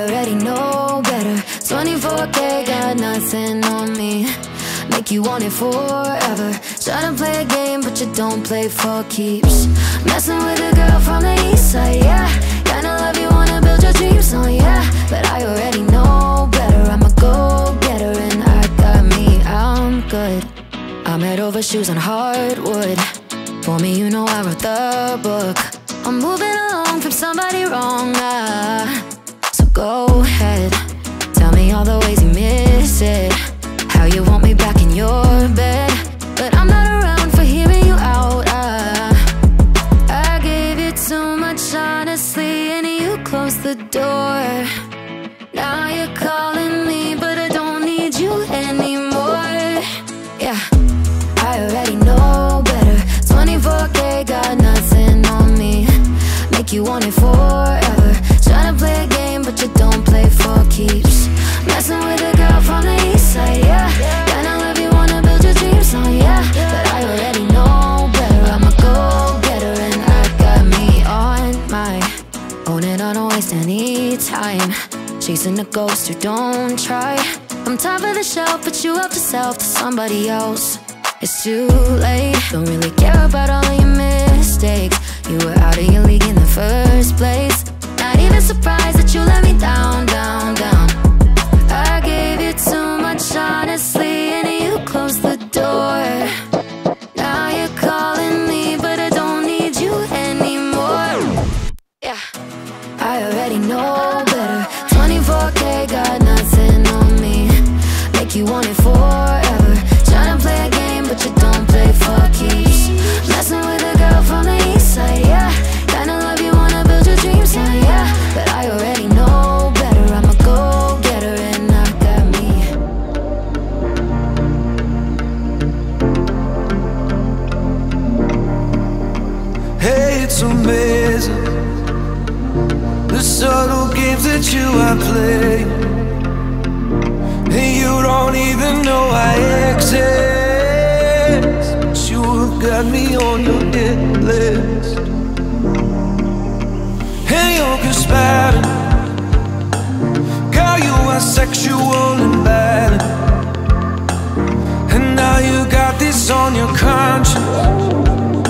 I already know better. 24K got nothing on me. Make you want it forever. Try to play a game, but you don't play for keeps. Messing with a girl from the east side, yeah. Kinda love you, wanna build your dreams on, yeah. But I already know better. I'm a go-getter and I got me, I'm good. I'm head over shoes on hardwood. For me, you know I wrote the book. I'm moving along from somebody wrong, so go ahead. Tell me all the ways you miss it, how you want me back in your bed. But I'm not around for hearing you out. I gave you too much, honestly, and you closed the door. Now you're calling me, but I don't need you anymore. Yeah, I already know better. 24K got nothing on me. Make you want it forever. Try to play a game, but you don't play for keeps. Messing with a girl from the east side, yeah. Kinda love you, wanna build your dreams on, yeah. But I already know better. I'm a go-getter and I got me on my own, and I don't waste any time chasing a ghost who don't try. I'm top of the shelf, but you helped yourself to somebody else. It's too late. Don't really care about all your mistakes. You were out of your league in the first place. Not even surprised that you let me down, down, down. I gave you too much, honestly, and you closed the door. Now you're calling me, but I don't need you anymore. Yeah, I already know better. 24K got nothing on me. Make you want it forever. Tryna play a game, but you don't play for keeps. Messing with a girl from the east side, yeah. Kinda love you, wanna build your dreams on, yeah. But I already know better. I'm a go-getter and I got me. Hey, it's amazing the subtle games that you are playing. And you don't even know I exist. You got me on your hit list. And you're conspiring. Girl, you are sexual and bad. And now you got this on your conscience,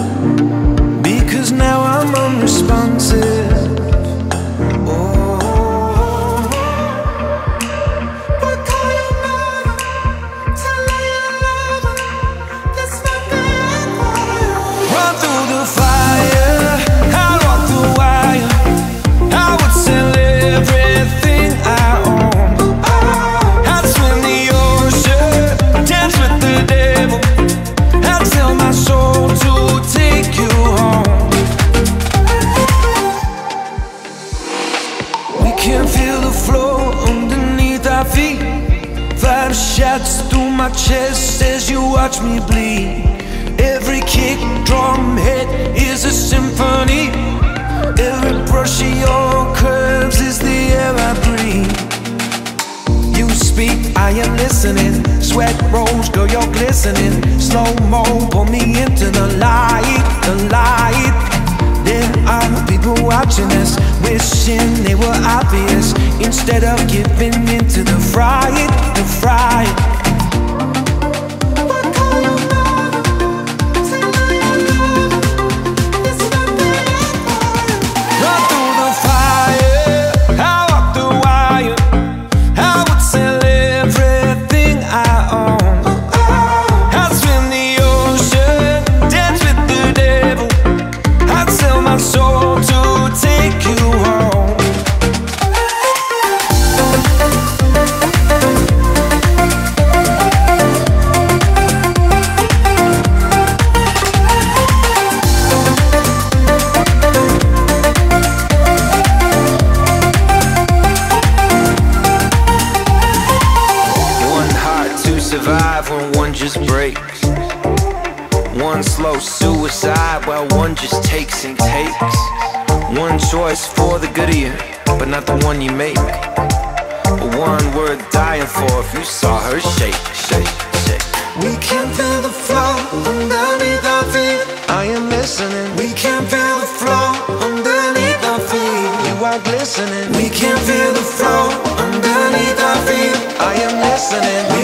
because now I'm unresponsive. Shots through my chest as you watch me bleed. Every kick, drum, hit is a symphony. Every brush of your curves is the air I breathe. You speak, I am listening. Sweat rolls, girl, you're glistening. Slow-mo, pull me into the light, the light. There are people watching us, wishing they were obvious, instead of giving into the fright, the fright. Choice for the good of you, but not the one you make. One worth dying for if you saw her shake, shake, shake. We can feel the flow underneath our feet. I am listening. We can feel the flow underneath our feet. You are glistening. We can feel the flow. listening.